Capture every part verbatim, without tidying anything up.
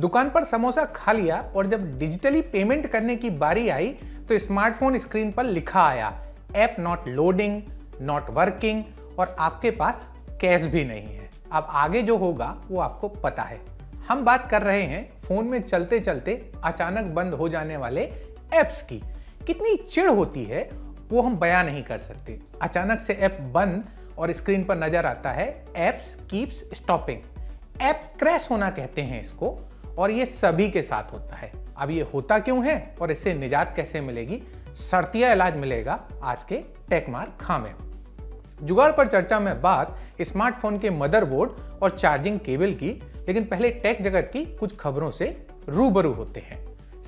दुकान पर समोसा खा लिया और जब डिजिटली पेमेंट करने की बारी आई तो स्मार्टफोन स्क्रीन पर लिखा आया app not loading, not working और आपके पास कैश भी नहीं है। अब आगे जो होगा वो आपको पता है। हम बात कर रहे हैं फोन में चलते चलते अचानक बंद हो जाने वाले ऐप्स की। कितनी चिढ़ होती है वो हम बयां नहीं कर सकते। अचानक से ऐप बंद और स्क्रीन पर नजर आता है apps keeps stopping. App crash होना कहते हैं इसको और ये सभी के साथ होता है। अब ये होता क्यों है और इससे निजात कैसे मिलेगी, शर्तिया इलाज मिलेगा आज के टेकमार खामे। जुगाड़ पर चर्चा में बात स्मार्टफोन के मदरबोर्ड और चार्जिंग केबल की, लेकिन पहले टेक जगत की कुछ खबरों से रूबरू होते हैं।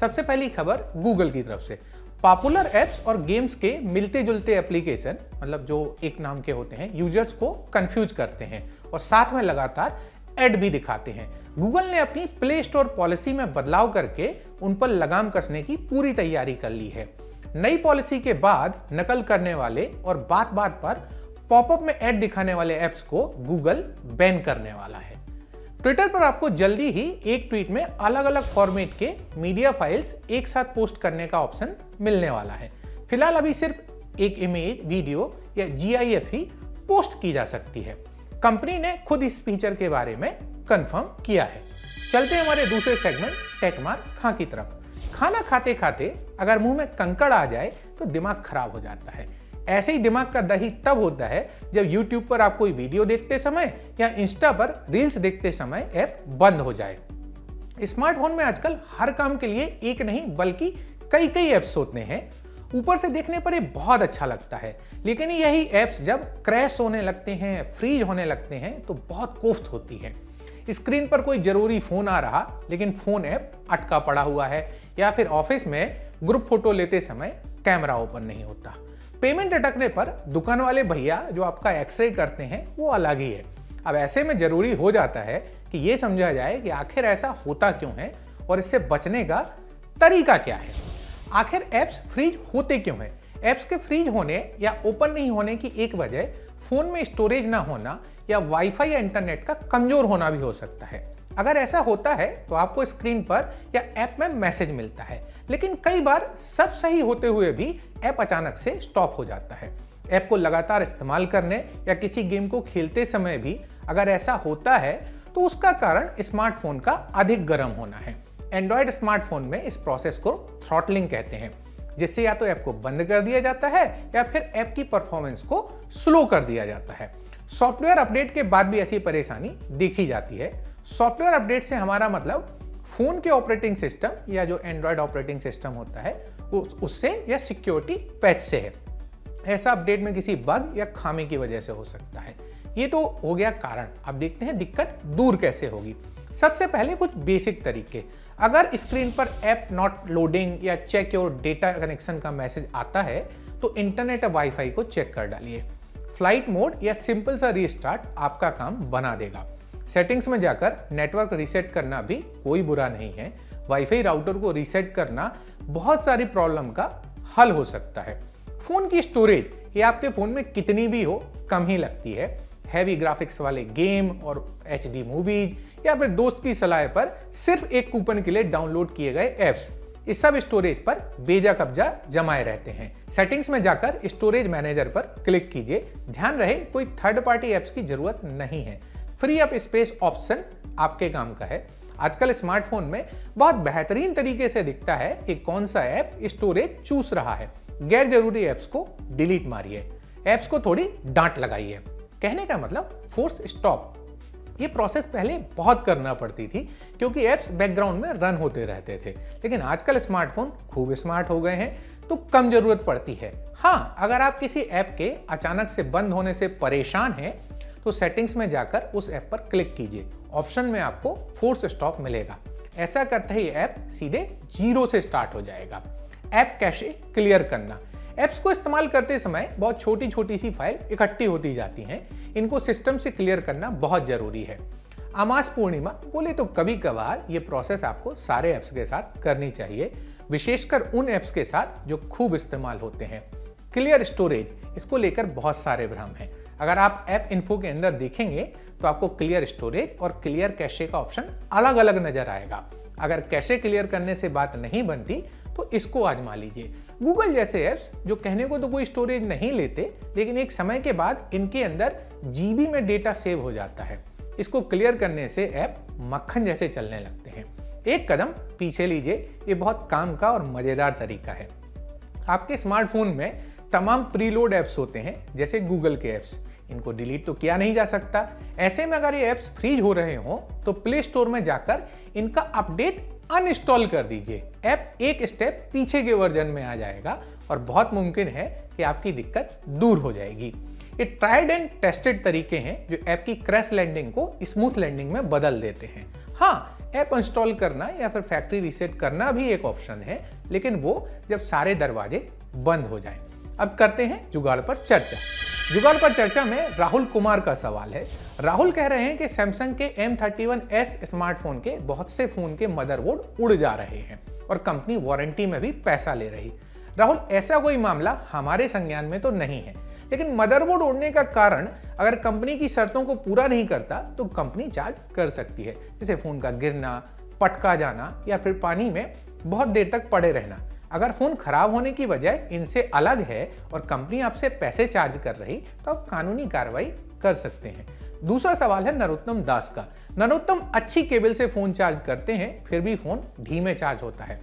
सबसे पहली खबर गूगल की तरफ से। पॉपुलर ऐप्स और गेम्स के मिलते जुलते एप्लीकेशन, मतलब जो एक नाम के होते हैं, यूजर्स को कंफ्यूज करते हैं और साथ में लगातार ऐड भी दिखाते हैं। गूगल ने अपनी प्ले स्टोर पॉलिसी में बदलाव करके उन पर लगाम कसने की पूरी तैयारी कर ली है। नई पॉलिसी के बाद नकल करने वाले और बात बात पर पॉपअप में ऐड दिखाने वाले ऐप्स को गूगल बैन करने वाला है। ट्विटर पर आपको जल्दी ही एक ट्वीट में अलग अलग फॉर्मेट के मीडिया फाइल्स एक साथ पोस्ट करने का ऑप्शन मिलने वाला है। फिलहाल अभी सिर्फ एक इमेज, वीडियो या जी आई एफ ही पोस्ट की जा सकती है। कंपनी ने खुद इस फीचर के बारे में कंफर्म किया है। चलते हैं हमारे दूसरे सेगमेंट टेकमार खां की तरफ। खाना खाते खाते अगर मुंह में कंकड़ आ जाए तो दिमाग खराब हो जाता है। ऐसे ही दिमाग का दही तब होता है जब YouTube पर आप कोई वीडियो देखते समय या इंस्टा पर रील्स देखते समय ऐप बंद हो जाए। स्मार्टफोन में आजकल हर काम के लिए एक नहीं बल्कि कई कई ऐप्स होते हैं। ऊपर से देखने पर ये बहुत अच्छा लगता है, लेकिन यही ऐप्स जब क्रैश होने लगते हैं, फ्रीज होने लगते हैं तो बहुत कोफ्त होती है। स्क्रीन पर कोई जरूरी फोन आ रहा लेकिन फोन ऐप अटका पड़ा हुआ है, या फिर ऑफिस में ग्रुप फोटो लेते समय कैमरा ओपन नहीं होता। पेमेंट अटकने पर दुकान वाले भैया जो आपका एक्सरे करते हैं वो अलग ही है। अब ऐसे में जरूरी हो जाता है कि ये समझा जाए कि आखिर ऐसा होता क्यों है और इससे बचने का तरीका क्या है। आखिर ऐप्स फ्रीज होते क्यों हैं? ऐप्स के फ्रीज होने या ओपन नहीं होने की एक वजह फोन में स्टोरेज ना होना या वाईफाई या इंटरनेट का कमजोर होना भी हो सकता है। अगर ऐसा होता है तो आपको स्क्रीन पर या ऐप में मैसेज मिलता है, लेकिन कई बार सब सही होते हुए भी ऐप अचानक से स्टॉप हो जाता है। ऐप को लगातार इस्तेमाल करने या किसी गेम को खेलते समय भी अगर ऐसा होता है तो उसका कारण स्मार्टफोन का अधिक गर्म होना है। एंड्रॉयड स्मार्टफोन में इस प्रोसेस को थ्रॉटलिंग कहते हैं, जिससे या तो ऐप को बंद कर दिया जाता है या फिर ऐप की परफॉर्मेंस को स्लो कर दिया जाता है। सॉफ्टवेयर अपडेट के बाद भी ऐसी परेशानी देखी जाती है। सॉफ्टवेयर अपडेट से हमारा मतलब फोन के ऑपरेटिंग सिस्टम या जो एंड्रॉयड ऑपरेटिंग सिस्टम होता है उससे या सिक्योरिटी पैच से है। ऐसा अपडेट में किसी बग या खामी की वजह से हो सकता है। ये तो हो गया कारण। अब देखते हैं दिक्कत दूर कैसे होगी। सबसे पहले कुछ बेसिक तरीके। अगर स्क्रीन पर ऐप नॉट लोडिंग या चेक योर डेटा कनेक्शन का मैसेज आता है तो इंटरनेट और वाईफाई को चेक कर डालिए। फ्लाइट मोड या सिंपल सा रीस्टार्ट आपका काम बना देगा। सेटिंग्स में जाकर नेटवर्क रीसेट करना भी कोई बुरा नहीं है। वाईफाई राउटर को रीसेट करना बहुत सारी प्रॉब्लम का हल हो सकता है। फ़ोन की स्टोरेज, ये आपके फ़ोन में कितनी भी हो कम ही लगती है। हैवी ग्राफिक्स वाले गेम और एच डी मूवीज या फिर दोस्त की सलाह पर सिर्फ एक कूपन के लिए डाउनलोड किए गए ऐप्स, इस सब स्टोरेज पर बेजा कब्जा जमाए रहते हैं। सेटिंग्स में जाकर स्टोरेज मैनेजर पर क्लिक कीजिए। ध्यान रहे कोई थर्ड पार्टी ऐप्स की जरूरत नहीं है। फ्री अप स्पेस ऑप्शन आपके काम का है। आजकल स्मार्टफोन में बहुत बेहतरीन तरीके से दिखता है कि कौन सा ऐप स्टोरेज चूस रहा है। गैर जरूरी ऐप्स को डिलीट मारिए, ऐप्स को थोड़ी डांट लगाइए। कहने का मतलब फोर्स स्टॉप। ये प्रोसेस पहले बहुत करना पड़ती थी क्योंकि ऐप्स बैकग्राउंड में रन होते रहते थे, लेकिन आजकल स्मार्टफोन खूब स्मार्ट हो गए हैं तो कम जरूरत पड़ती है। हाँ, अगर आप किसी ऐप के अचानक से बंद होने से परेशान हैं तो सेटिंग्स में जाकर उस ऐप पर क्लिक कीजिए। ऑप्शन में आपको फोर्स स्टॉप मिलेगा। ऐसा करते ही ऐप सीधे जीरो से स्टार्ट हो जाएगा। ऐप कैशे क्लियर करना। ऐप्स को इस्तेमाल करते समय बहुत छोटी छोटी सी फाइल इकट्ठी होती जाती हैं। इनको सिस्टम से क्लियर करना बहुत जरूरी है। अमास पूर्णिमा बोले तो कभी कभार ये प्रोसेस आपको सारे ऐप्स के साथ करनी चाहिए, विशेषकर उन ऐप्स के साथ जो खूब इस्तेमाल होते हैं। क्लियर स्टोरेज, इसको लेकर बहुत सारे भ्रम हैं। अगर आप ऐप इन्फो के अंदर देखेंगे तो आपको क्लियर स्टोरेज और क्लियर कैशे का ऑप्शन अलग अलग नजर आएगा। अगर कैशे क्लियर करने से बात नहीं बनती तो इसको आजमा लीजिए। गूगल जैसे ऐप्स जो कहने को तो कोई स्टोरेज नहीं लेते, लेकिन एक समय के बाद इनके अंदर जीबी में डेटा सेव हो जाता है। इसको क्लियर करने से ऐप मक्खन जैसे चलने लगते हैं। एक कदम पीछे लीजिए, ये बहुत काम का और मज़ेदार तरीका है। आपके स्मार्टफोन में तमाम प्रीलोड ऐप्स होते हैं, जैसे गूगल के ऐप्स, इनको डिलीट तो किया नहीं जा सकता। ऐसे में अगर ये ऐप्स फ्रीज हो रहे हों तो प्ले स्टोर में जाकर इनका अपडेट अनइंस्टॉल कर दीजिए। ऐप एक स्टेप पीछे के वर्जन में आ जाएगा और बहुत मुमकिन है कि आपकी दिक्कत दूर हो जाएगी। ये ट्राइड एंड टेस्टेड तरीके हैं जो ऐप की क्रैश लैंडिंग को स्मूथ लैंडिंग में बदल देते हैं। हाँ, ऐप इंस्टॉल करना या फिर फैक्ट्री रीसेट करना भी एक ऑप्शन है, लेकिन वो जब सारे दरवाजे बंद हो जाएं। अब करते हैं जुगाड़ पर चर्चा। जुगाड़ पर चर्चा में राहुल कुमार का सवाल है। राहुल कह रहे हैं कि सैमसंग के M thirty one S smartphone के बहुत से फोन के मदरबोर्ड उड़ जा रहे हैं और कंपनी वारंटी में भी पैसा ले रही। राहुल, ऐसा कोई मामला हमारे संज्ञान में तो नहीं है, लेकिन मदरबोर्ड उड़ने का कारण अगर कंपनी की शर्तों को पूरा नहीं करता तो कंपनी चार्ज कर सकती है, जैसे फोन का गिरना, पटका जाना या फिर पानी में बहुत देर तक पड़े रहना। अगर फोन खराब होने की बजाय इनसे अलग है और कंपनी आपसे पैसे चार्ज कर रही, तो आप कानूनी कार्रवाई कर सकते हैं। दूसरा सवाल है नरोत्तम दास का। नरोत्तम, अच्छी केबल से फोन चार्ज करते हैं, फिर भी फोन धीमे चार्ज होता है।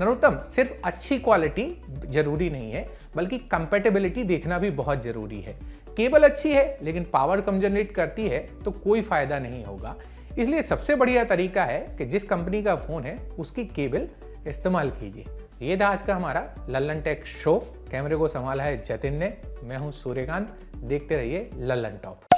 नरोत्तम, सिर्फ अच्छी क्वालिटी जरूरी नहीं है, बल्कि कंपैटिबिलिटी देखना भी बहुत जरूरी है। केबल अच्छी है लेकिन पावर कम जनरेट करती है तो कोई फायदा नहीं होगा। इसलिए सबसे बढ़िया तरीका है कि जिस कंपनी का फोन है उसकी केबल इस्तेमाल कीजिए। ये था आज का हमारा लल्लन टेक शो। कैमरे को संभाला है जतिन ने, मैं हूँ सूर्यकांत। देखते रहिए लल्लन टॉप।